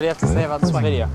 We have to say about this video.